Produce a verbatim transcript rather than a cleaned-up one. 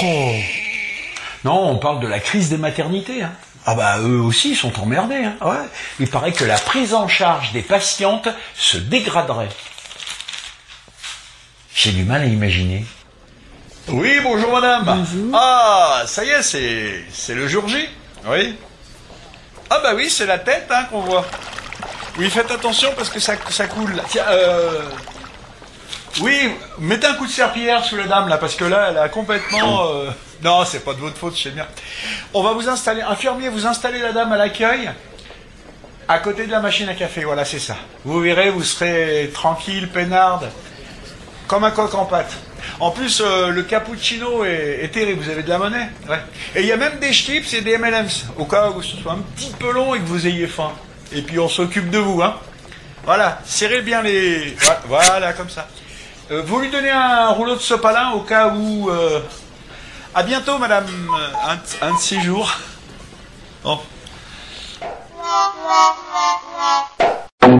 Oh. Non, on parle de la crise des maternités. Hein. Ah bah eux aussi ils sont emmerdés. Hein. Ouais. Il paraît que la prise en charge des patientes se dégraderait. J'ai du mal à imaginer. Oui, bonjour madame. Bonjour. Ah, ça y est, c'est c'est le jour J. Oui. Ah bah oui, c'est la tête hein, qu'on voit. Oui, faites attention parce que ça, ça coule. Tiens, euh... oui, mettez un coup de serpillière sous la dame, là, parce que là, elle a complètement... Euh... Non, c'est pas de votre faute, je sais bien. On va vous installer, infirmier, vous installez la dame à l'accueil, à côté de la machine à café, voilà, c'est ça. Vous verrez, vous serez tranquille, peinarde, comme un coq en pâte. En plus, euh, le cappuccino est, est terrible, vous avez de la monnaie. Ouais. Et il y a même des chips et des M and M's, au cas où ce soit un petit peu long et que vous ayez faim. Et puis on s'occupe de vous, hein. Voilà, serrez bien les... Voilà, comme ça. Euh, vous lui donnez un rouleau de sopalin au cas où... Euh... À bientôt, madame. Un, un de ces jours. Bon.